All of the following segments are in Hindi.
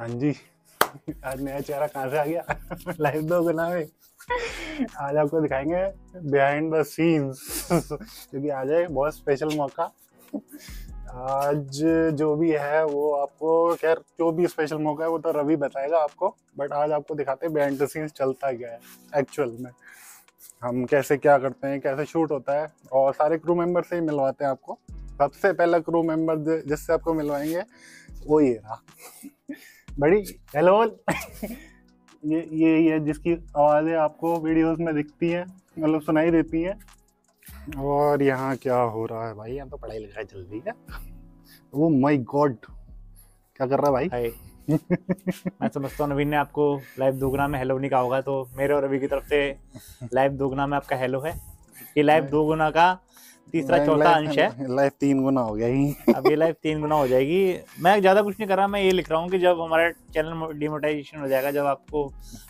हाँ जी, आज नया चेहरा कहाँ से आ गया लाइव दुगुना में। आज आपको दिखाएंगे बिहाइंड द सीन्स, क्योंकि आज है बहुत स्पेशल मौका। आज जो भी है वो आपको, खैर जो भी स्पेशल मौका है वो तो रवि बताएगा आपको, बट आज आपको दिखाते हैं बिहाइंड द सीन्स चलता क्या है एक्चुअल में, हम कैसे क्या करते हैं, कैसे शूट होता है, और सारे क्रू मेंबर से ही मिलवाते हैं आपको। सबसे पहला क्रू मेंबर जिससे आपको मिलवाएंगे वो ये रहा बड़ी हेलो ये जिसकी आवाज़ें आपको वीडियोस में दिखती हैं, मतलब सुनाई देती हैं। और यहाँ क्या हो रहा है भाई, यहाँ तो पढ़ाई लिखाई चल रही है। वो माय गॉड क्या कर रहा है भाई मैं समझता हूँ नवीन ने आपको लाइव दुगुना में हेलो नहीं कहा होगा, तो मेरे और रवि की तरफ से लाइव दुगुना में आपका हेलो है। ये लाइव दुगुना का तीसरा चौथा अंश है। लाइफ 3 गुना हो गया अब, ये लाइफ 3 गुना हो जाएगी। मैं ज़्यादा कुछ नहीं कर रहा, मैं ये लिख रहा हूँ कि जब हमारा चैनल डिमोनेटाइजेशन हो जाएगा, जब आपको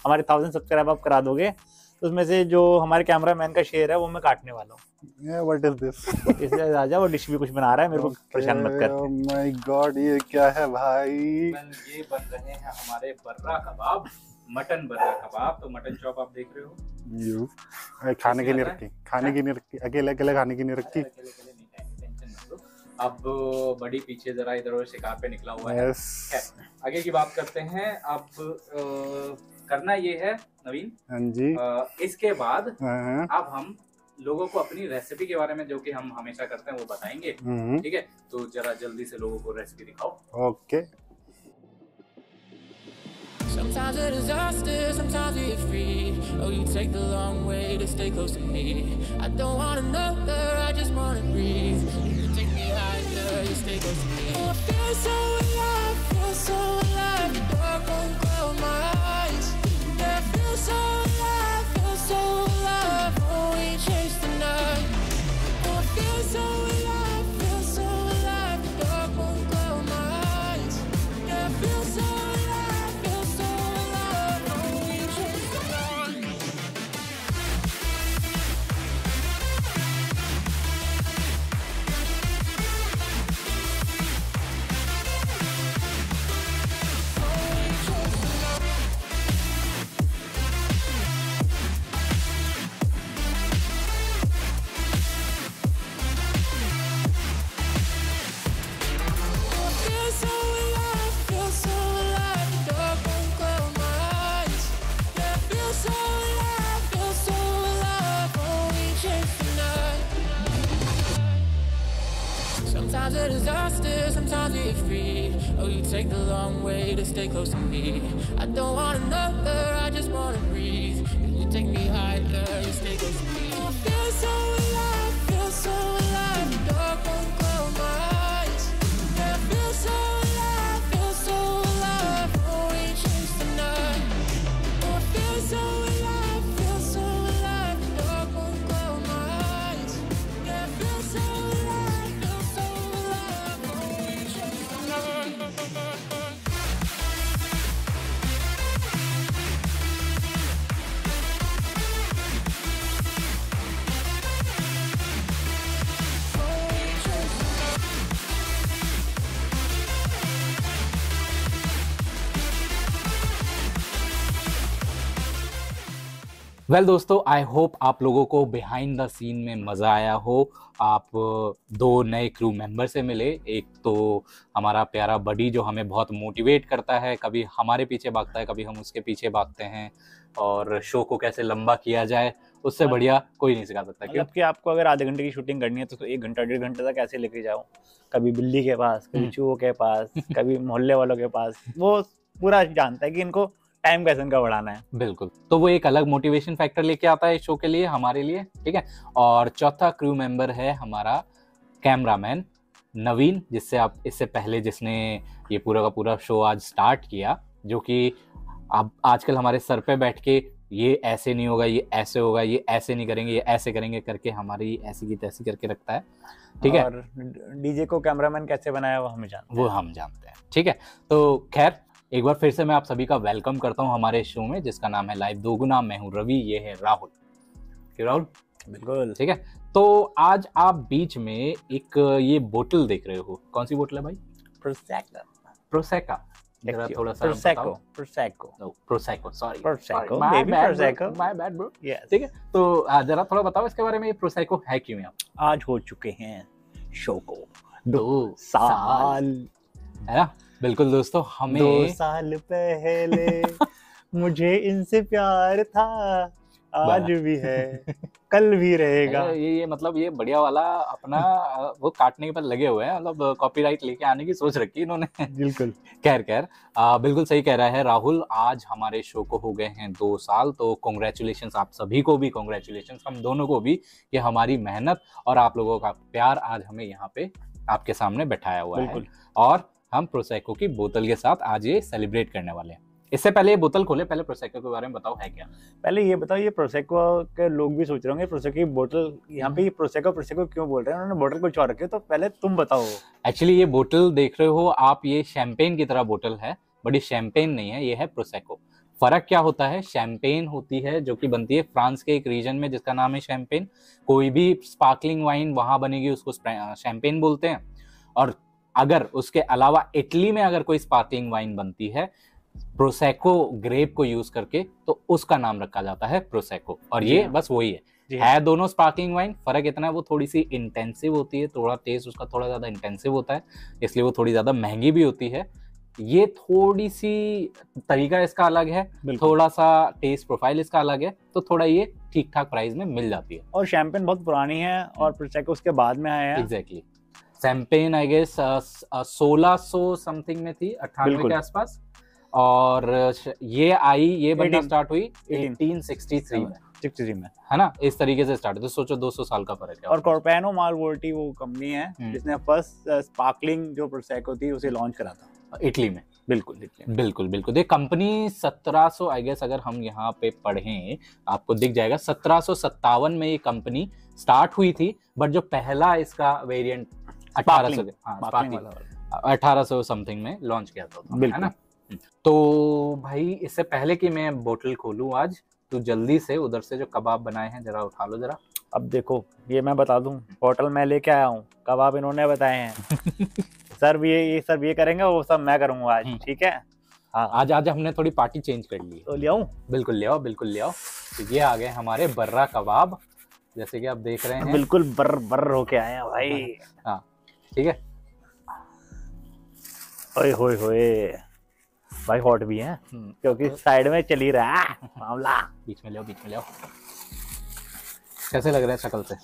हमारे 1000 सब्सक्राइब आप करा दोगे, तो उसमें से जो हमारे कैमरा मैन का शेयर है वो मैं काटने वाला हूँ। What is this? इससे राजा वो डिश भी कुछ बना रहा है, मेरे को परेशान मत कर। माय गॉड ये क्या है भाई। ये बन रहे हैं हमारे बर्रा कबाब, मटन बर्रा कबाब। तो मटन चॉप आप देख रहे हो, खाने के लिए रखी, खाने के लिए रखी, अकेले अकेले खाने के लिए रखी। अब बड़ी पीछे जरा इधर उधर शिकार पे निकला हुआ है। आगे की बात करते हैं। अब करना ये है नवीन, हाँ जी, इसके बाद अब हम लोगों को अपनी रेसिपी के बारे में, जो कि हम हमेशा करते हैं, वो बताएंगे। ठीक है, तो जरा जल्दी से लोगों को रेसिपी दिखाओ। Okay. Sometimes a disaster, sometimes we get free. Oh, you take the long way to stay close to me. I don't want another, I just want to breathe. You take me higher, you stay close to me. Oh, I feel so alive, feel so alive. The dark won't cloud my eyes. Yeah, I feel so alive, feel so alive. Oh, we chase the night. Oh, I feel so alive, feel so alive. The dark won't cloud my eyes. Yeah, I feel so alive. Stay close to me. I don't want another, I just want to breathe. You take me higher, you stay close to me. I feel so alive, feel so alive. The dark won't cloud my eyes. Yeah, I feel so alive, feel so alive. Oh, we chase the night. Oh, I feel so alive, feel so alive. The dark won't cloud my eyes. Yeah, I feel so alive, feel so alive. Oh, we chase the night. Well दोस्तों, आई होप आप लोगों को बिहाइंड द सीन में मज़ा आया हो। आप 2 नए क्रू मेंबर से मिले। एक तो हमारा प्यारा बडी जो हमें बहुत मोटिवेट करता है, कभी हमारे पीछे भागता है, कभी हम उसके पीछे भागते हैं, और शो को कैसे लंबा किया जाए उससे बढ़िया कोई नहीं सिखा सकता। क्योंकि आपको अगर आधे घंटे की शूटिंग करनी है तो 1 घंटा 1.5 घंटे तक ऐसे लेके जाओ, कभी बिल्ली के पास, कभी चूहों के पास कभी मोहल्ले वालों के पास। वो पूरा जानता है कि इनको टाइम कैसे इनका बढ़ाना है। बिल्कुल, तो वो एक अलग मोटिवेशन फैक्टर लेके आता है शो के लिए, हमारे लिए। ठीक है, और चौथा क्रू मेंबर है हमारा कैमरामैन नवीन, जिससे आप इससे पहले जिसने ये पूरा का पूरा शो आज स्टार्ट किया, जो कि आप आजकल हमारे सर पे बैठ के ये ऐसे नहीं होगा, ये ऐसे होगा, ये ऐसे नहीं करेंगे, ये ऐसे करेंगे करके हमारी ऐसी की तैसी करके रखता है। ठीक है, और डीजे को कैमरामैन कैसे बनाया वो हम जानते हैं। ठीक है, तो खैर एक बार फिर से मैं आप सभी का वेलकम करता हूं हमारे शो में, जिसका नाम है लाइव दोगुना। मैं हूं रवि, ये है राहुल। राहुल? बिल्कुल। ठीक है, तो आज आप बीच में एक ये बोतल देख रहे हो, कौन सी बोतल है भाई? प्रोसेका। थोड़ा सा Prosecco, ठीक है। तो जरा थोड़ा बताओ इसके बारे में, Prosecco है क्यों? आज हो चुके हैं शो को 2 साल, है ना? बिल्कुल दोस्तों, हमें 2 साल पहले मुझे इनसे प्यार था, आज भी है कल भी रहेगा। ये मतलब ये बढ़िया वाला अपना वो काटने के बाद लगे हुए हैं, मतलब कॉपीराइट लेके आने की सोच रखी इन्होंने। बिल्कुल खैर बिल्कुल सही कह रहा है राहुल। आज हमारे शो को हो गए हैं 2 साल, तो कॉन्ग्रेचुलेशंस आप सभी को भी, कॉन्ग्रेचुलेशंस हम दोनों को भी, कि हमारी मेहनत और आप लोगों का प्यार आज हमें यहाँ पे आपके सामने बैठाया हुआ है। और हम Prosecco की बोतल के साथ आज ये सेलिब्रेट करने वाले हैं। इससे पहले ये बोतल खोले, पहले Prosecco के बारे में बताओ है क्या। पहले ये बताओ, ये Prosecco के लोग भी सोच रहे होंगे Prosecco की बोतल, यहाँ पे Prosecco क्यों बोल रहे हैं, उन्होंने बोतल कुछ और रखी है, तो पहले तुम बताओ। एक्चुअली ये बोतल देख रहे हो आप, ये शैंपेन की तरह बोतल है, बट ये शैंपेन नहीं है, ये है Prosecco। फर्क क्या होता है, शैंपेन होती है जो कि बनती है फ्रांस के एक रीजन में जिसका नाम है शैंपेन। कोई भी स्पार्कलिंग वाइन वहाँ बनेगी उसको शैंपेन बोलते हैं। और अगर उसके अलावा इटली में अगर कोई स्पार्कलिंग वाइन बनती है Prosecco ग्रेप को यूज करके, तो उसका नाम रखा जाता है Prosecco। और ये बस वही है दोनों स्पार्कलिंग वाइन। फर्क इतना है वो थोड़ी सी इंटेंसिव होती है, थोड़ा टेस्ट उसका थोड़ा ज्यादा इंटेंसिव होता है, इसलिए वो थोड़ी ज्यादा महंगी भी होती है। ये थोड़ी सी तरीका इसका अलग है, थोड़ा सा टेस्ट प्रोफाइल इसका अलग है, तो थोड़ा ये ठीक ठाक प्राइस में मिल जाती है। और शैंपेन बहुत पुरानी है और Prosecco उसके बाद में आया है। Exactly, champagne I guess 1600 something में थी, 98 के आसपास, और ये आई, ये बनना स्टार्ट हुई 1863 में, 63 में, है ना? इस तरीके से स्टार्ट। तो सोचो 200 साल का फर्क है। और कॉर्पेनो मालवोर्टी वो कंपनी है जिसने फर्स्ट स्पार्कलिंग जो Prosecco थी उसे लॉन्च करा था इटली में। बिल्कुल ये कंपनी 1700 आई गेस, अगर हम यहाँ पे पढ़ें आपको दिख जाएगा, 1757 में ये कंपनी स्टार्ट हुई थी। बट जो पहला इसका वेरिएंट 1800 समथिंग में लॉन्च किया था, है ना? तो भाई इससे पहले कि मैं बोतल खोलूं आज, तो जल्दी से उधर से जो कबाब बनाए हैं जरा उठा लो जरा। अब देखो, ये मैं बता दूं, बोतल मैं लेके आया हूँ, कबाब इन्होंने बताए हैं। सर ये करेंगे, वो सब मैं करूंगा आज, ठीक है? हाँ, आज हमने थोड़ी पार्टी चेंज कर ली। तो ले आओ, बिल्कुल ले आओ। तो ये आ गए हमारे बर्रा कबाब, जैसे कि आप देख रहे हैं, बिल्कुल बर्र होके आए हैं भाई। हाँ ठीक है। भाई हॉट भी है क्योंकि साइड में चल ही रहा है मामला। बीच में ले आओ। कैसे लग रहा है शक्ल से?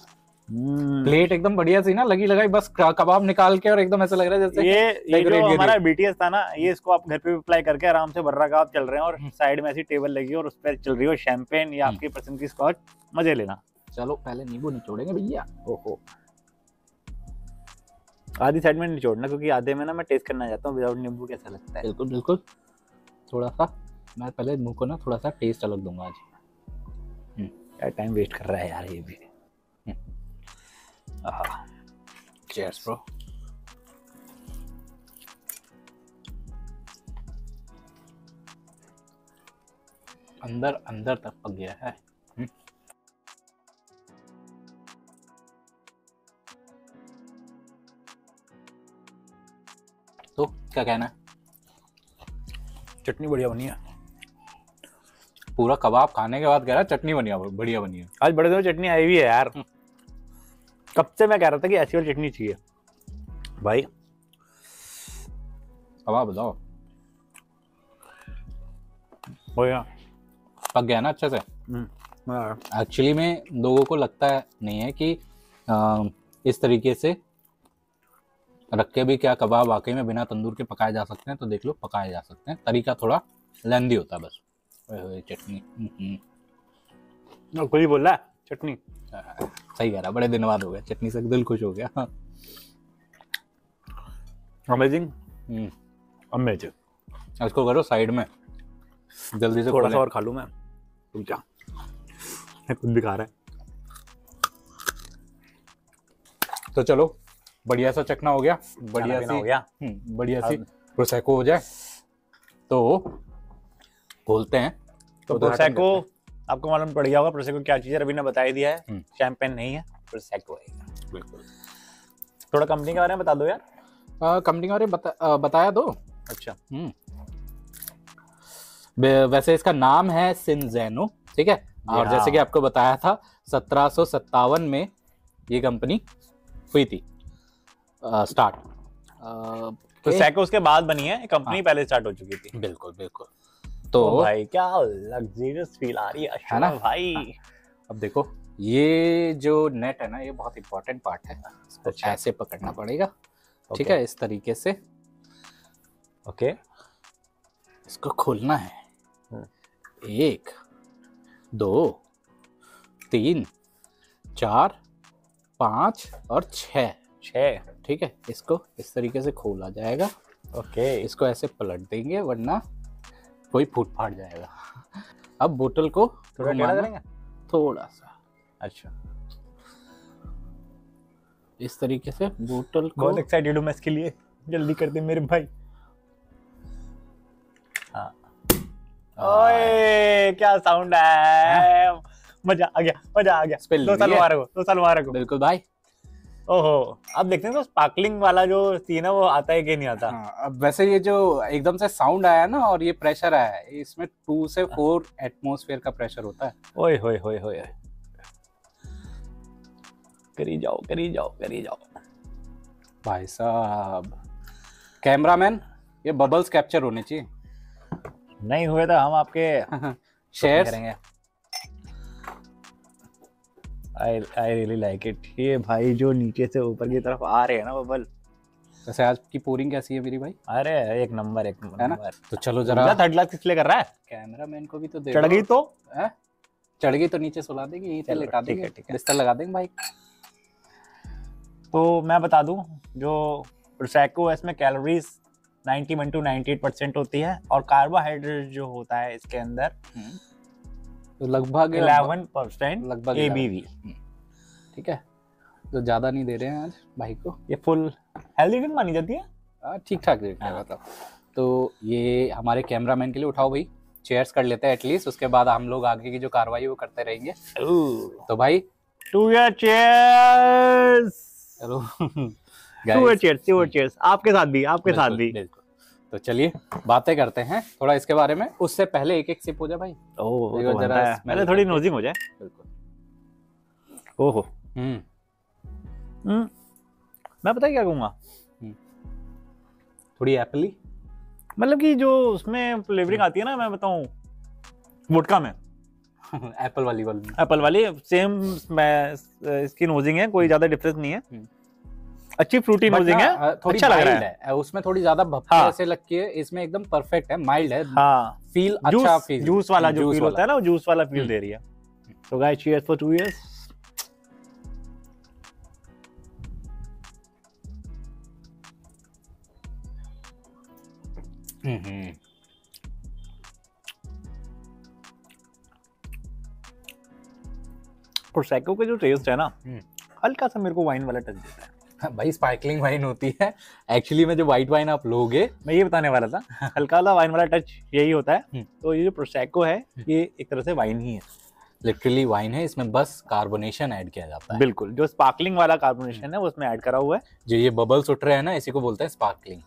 प्लेट एकदम बढ़िया सी ना लगाई, बस कबाब निकाल के, और एकदम ऐसा लग रहा है जैसे ये जो हमारा बीटीएस था ना, ये इसको आप घर पे भी अप्लाई करके आराम से बर्रा कबाब चल रहे हैं, और साइड में ऐसी टेबल लगी हो और उस पर चल रही हो शैंपेन या आपकी पसंद की स्कॉच, मजे लेना। चलो पहले नींबू निचोड़ेंगे भैया। ओहो, आधी साइड में निचोड़ना क्योंकि आधे में ना मैं टेस्ट करना चाहता हूँ विदाउट नींबू कैसा लगता है। बिल्कुल थोड़ा सा मैं पहले मुंह को ना थोड़ा सा टेस्ट अलग दूंगा आज। क्या टाइम वेस्ट कर रहा है यार ये भी। Cheers bro. अंदर तक पक गया है। तो क्या कहना है? चटनी बढ़िया बनी है। पूरा कबाब खाने के बाद कह रहा चटनी बढ़िया बनी है। आज बड़े दिनों चटनी आई हुई है यार। कब से मैं कह रहा था कि ऐसी वाली चटनी चाहिए। भाई कबाब बताओ, बढ़िया पक गया ना अच्छे से। एक्चुअली में लोगों को लगता है नहीं है कि इस तरीके से रख के भी क्या कबाब वाकई में बिना तंदूर के पकाए जा सकते हैं। तो देख लो, पकाए जा सकते हैं, तरीका थोड़ा लेंदी होता है बस। चटनी कोई ही बोल रहा है, चटनी सही कह रहा, बड़े दिन बाद हो गया चटनी से दिल खुश हो गया। अमेजिंग। इसको करो साइड में, जल्दी से थोड़ा सा और खा लूँ मैं। तुम क्या खुद भी खा रहा है। तो चलो, बढ़िया सा चखना हो गया, बढ़िया सी Prosecco हो जाए तो खोलते हैं। तो Prosecco आपको मालूम पड़ गया होगा Prosecco क्या चीज़ है, रवि ने बता दिया है। शैंपेन नहीं है, Prosecco है। बिल्कुल, थोड़ा कंपनी के बारे में बता दो यार। कंपनी के बारे में बताया दो। अच्छा। वैसे इसका नाम है सिंज़ानो, ठीक है। और जैसे कि आपको बताया था 1757 में ये कंपनी हुई थी स्टार्ट। प्रोसेको उसके बाद बनी है, कंपनी पहले स्टार्ट हो चुकी थी। बिल्कुल बिल्कुल। तो भाई क्या लग्जरियस फील आ रही है ना भाई। अब देखो ये जो नेट है ना, ये बहुत इंपॉर्टेंट पार्ट है। इसको ऐसे पकड़ना पड़ेगा, ठीक है, इस तरीके से। ओके, इसको खोलना है। 1 2 3 4 5 और 6 6, ठीक है। इसको इस तरीके से खोला जाएगा। ओके, इसको ऐसे पलट देंगे वरना कोई फूट फाट जाएगा। अब बोतल को थोड़ा टेढ़ा करेंगे, थोड़ा सा। अच्छा, इस तरीके से बोतल को। बहुत एक्साइटेड हूं मैं इसके लिए, जल्दी कर दे मेरे भाई। हाँ, ओए क्या साउंड है। मजा आ गया, मजा आ गया। 2 साल मारा को। बिल्कुल भाई। ओहो, अब देखते हैं तो स्पार्कलिंग वाला जो थी ना, वो आता है कि नहीं आता। हाँ, अब वैसे ये जो एकदम से साउंड आया ना और ये प्रेशर आया, इसमें 2 से 4 एटमॉस्फेयर का प्रेशर होता है। ओए होए होए होए, करी जाओ करी जाओ करी जाओ। भाई साहब, कैमरामैन ये बबल्स कैप्चर होने चाहिए, नहीं हुए तो हम आपके शेयर करेंगे। I really like it। ये भाई जो नीचे से ऊपर की तरफ आ रहे हैं ना बबल। वैसे आज की पोरिंग कैसी है मेरी भाई? अरे एक नंबर, एक नंबर है ना। तो चलो जरा, 3rd glass किस लिए कर रहा है? कैमरामैन को भी तो देखो। चढ़ गई तो नीचे सुला देंगे, यहीं पे लेटा देंगे, बिस्तर लगा देंगे भाई। तो मैं बता दूं, जो प्रोसेको है इसमें कैलोरीज 91 to 98% होती है और कार्बोहाइड्रेट जो होता है इसके अंदर तो लगभग 11%, लगभग ABV, ठीक है। तो ज्यादा नहीं दे रहे हैं आज भाई को। ये फुल हेल्दी ड्रिंक मानी जाती है, ठीक ठाक रेट है मतलब। तो ये हमारे कैमरामैन के लिए उठाओ भाई, चेयर्स कर लेते हैं एटलीस्ट, उसके बाद हम लोग आगे की जो कार्रवाई वो करते रहेंगे। तो भाई टू योर चेयर्स। चलो to your cheers, to your cheers. आपके साथ भी, आपके साथ भी। तो चलिए बातें करते हैं थोड़ा इसके बारे में। उससे पहले एक एक सिप हो जाए भाई। ओह, तो जरा मैंने थोड़ी नोजी हो जाए। बिल्कुल। ओहो। मैं पता है क्या कहूँगा, थोड़ी एप्पली, मतलब कि जो उसमें फ्लेवरिंग आती है ना, मैं बताऊँ वोडका में एप्पल वाली सेम इसकी नोजिंग है, कोई ज्यादा डिफरेंस नहीं है। अच्छी फ्रूटी नोजिंग है, थोड़ी अच्छा लग रहा है। उसमें थोड़ी ज्यादा भपका ऐसे लगती है, इसमें एकदम परफेक्ट है, माइल्ड है। हाँ, फील अच्छा, फील जूस वाला जो फील होता है ना, वो जूस वाला फील दे रही है। तो guys cheers for 2 years. Prosecco का जो टेस्ट है ना, हल्का सा मेरे को वाइन वाला टच देता है भाई। स्पार्कलिंग वाइन होती है एक्चुअली में, जो व्हाइट वाइन आप लोगे, मैं ये बताने वाला था, हल्का वाइन वाला टच यही होता है। तो ये जो प्रोसेको है, ये एक तरह से वाइन ही है, लिटरली वाइन है। इसमें बस कार्बोनेशन ऐड किया जाता है। बिल्कुल, जो स्पार्कलिंग वाला कार्बोनेशन है वो उसमें ऐड करा हुआ है। जो ये बबल्स उठ रहे हैं ना, इसी को बोलते हैं स्पार्कलिंग।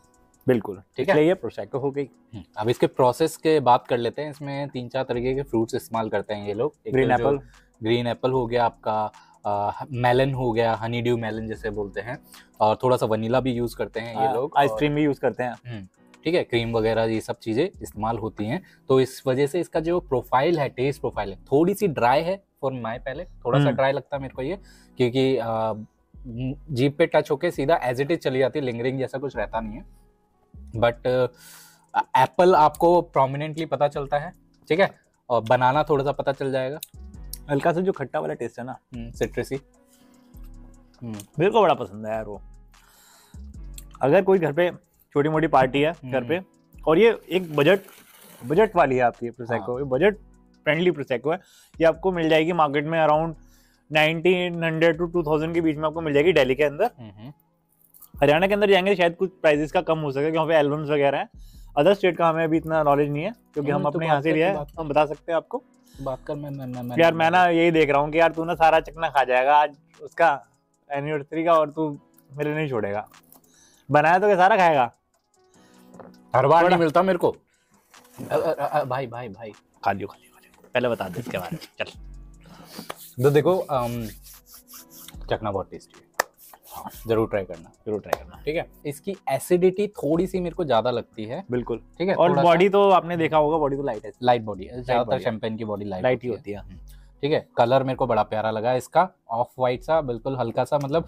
बिल्कुल, ठीक है। ये प्रोसेको हो गई। अब इसके प्रोसेस के बात कर लेते हैं। इसमें 3-4 तरीके के फ्रूट्स इस्तेमाल करते हैं ये लोग। ग्रीन एप्पल हो गया आपका, मेलन हो गया, हनी ड्यू मेलन जैसे बोलते हैं, और थोड़ा सा वनीला भी यूज करते हैं ये लोग, आइसक्रीम भी यूज करते हैं, ठीक है। क्रीम वगैरह ये सब चीजें इस्तेमाल होती हैं। तो इस वजह से इसका जो प्रोफाइल है, टेस्ट प्रोफाइल है, थोड़ी सी ड्राई है फॉर माय पैलेट। थोड़ा सा ड्राई लगता है मेरे को ये, क्योंकि जीभ पे टच होके सीधा एज इट इज चली जाती है, लिंगरिंग जैसा कुछ रहता नहीं है। बट एप्पल आपको प्रोमिनेंटली पता चलता है, ठीक है, और बनाना थोड़ा सा पता चल जाएगा। हल्का सा जो खट्टा वाला टेस्ट है ना, सिट्रसी, मेरे को बड़ा पसंद है यार वो। अगर कोई घर पे छोटी मोटी पार्टी है घर पे, और ये एक बजट वाली है आपकी प्रोसेको। हाँ, बजट फ्रेंडली प्रोसेको है ये। आपको मिल जाएगी मार्केट में अराउंड 1900 to 2000 के बीच में आपको मिल जाएगी दिल्ली के अंदर। हरियाणा के अंदर जाएंगे शायद कुछ प्राइजेस का कम हो सके, क्योंकि एल्बम्स वगैरह है। अदर स्टेट का हमें अभी इतना नॉलेज नहीं है, क्योंकि हम अपने यहाँ से लिया है, हम बता सकते हैं आपको। बात कर, मैं यार मैं ना यही देख रहा हूँ कि यार तू ना सारा चकना खा जाएगा आज उसका एनिवर्सरी का, और तू मेरे नहीं छोड़ेगा। बनाया तो क्या सारा खाएगा, हर बार नहीं मिलता मेरे को। भाई भाई भाई खा लियो पहले बता दे इसके बारे में। चल तो देखो चखना बहुत टेस्टी है, जरूर ट्राई करना ठीक है। इसकी एसिडिटी थोड़ी सी मेरे को ज्यादा लगती है, बिल्कुल ठीक है। और बॉडी तो आपने देखा होगा, बॉडी तो लाइट है, लाइट बॉडी है, ज्यादातर शैंपेन की बॉडी लाइट ही होती है ठीक है। कलर मेरे को बड़ा प्यारा लगा इसका, ऑफ वाइट सा बिल्कुल हल्का सा, मतलब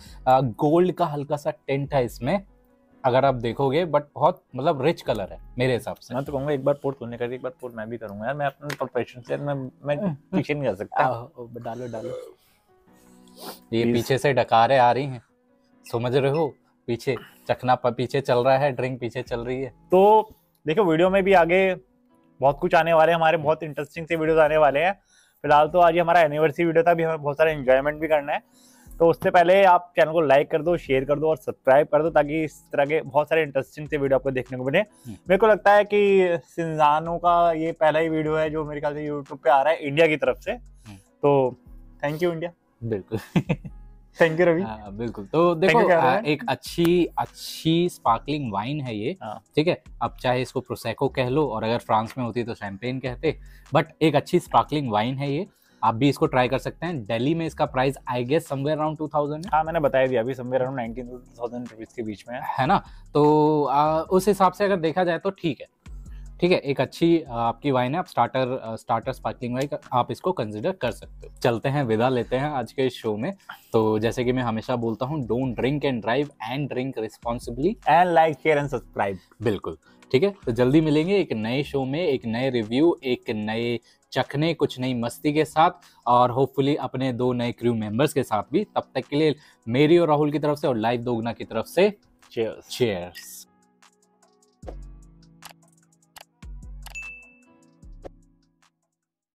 गोल्ड का हल्का सा टेंट है इसमें अगर आप देखोगे, बट बहुत मतलब रिच कलर है मेरे हिसाब से। मैं तो कहूँगा एक बार पोर्ट खोलने करके एक बार पोर्ट मैं भी करूँगा यार, मैं अपने प्रोफेशन से मैं पीछे नहीं जा सकता। डालो डालो, ये पीछे से डकारें आ रही हैं, समझ रहे हो, पीछे चखना पीछे चल रहा है, ड्रिंक पीछे चल रही है। तो देखो वीडियो में भी आगे बहुत कुछ आने वाले हैं हमारे, बहुत इंटरेस्टिंग से वीडियोस आने वाले हैं। फिलहाल तो आज हमारा एनिवर्सरी वीडियो था, अभी हमें बहुत सारा एंजॉयमेंट भी करना है। तो उससे पहले आप चैनल को लाइक कर दो, शेयर कर दो और सब्सक्राइब कर दो, ताकि इस तरह के बहुत सारे इंटरेस्टिंग से वीडियो आपको देखने को मिले। मेरे को लगता है कि सिंजानो का ये पहला ही वीडियो है जो मेरे ख्याल से यूट्यूब पे आ रहा है इंडिया की तरफ से, तो थैंक यू इंडिया। बिल्कुल थैंक यू रवि। बिल्कुल तो देखो एक अच्छी स्पार्कलिंग वाइन है ये ठीक है। अब चाहे इसको प्रोसेको कह लो, और अगर फ्रांस में होती तो शैंपेन कहते, बट एक अच्छी स्पार्कलिंग वाइन है ये, आप भी इसको ट्राई कर सकते हैं। दिल्ली में इसका price I guess somewhere around 2000 है। हाँ मैंने बताया दिया, अभी समवेयर अराउंड 19,000 रुपीज के बीच में है ना। तो उस हिसाब से अगर देखा जाए तो ठीक है एक अच्छी आपकी वाइन है। आप स्टार्टर स्पार्कलिंग वाइन आप इसको कंसिडर कर सकते हो। चलते हैं, विदा लेते हैं आज के शो में। तो जैसे कि मैं हमेशा बोलता हूँ, don't drink and drive and drink responsibly and like share and subscribe. बिल्कुल ठीक है, तो जल्दी मिलेंगे एक नए शो में, एक नए रिव्यू, एक नए चखने, कुछ नई मस्ती के साथ, और होपफुली अपने दो नए क्रू मेंबर्स के साथ भी। तब तक के लिए मेरी और राहुल की तरफ से और लाइव दुगुना की तरफ से चीयर्स।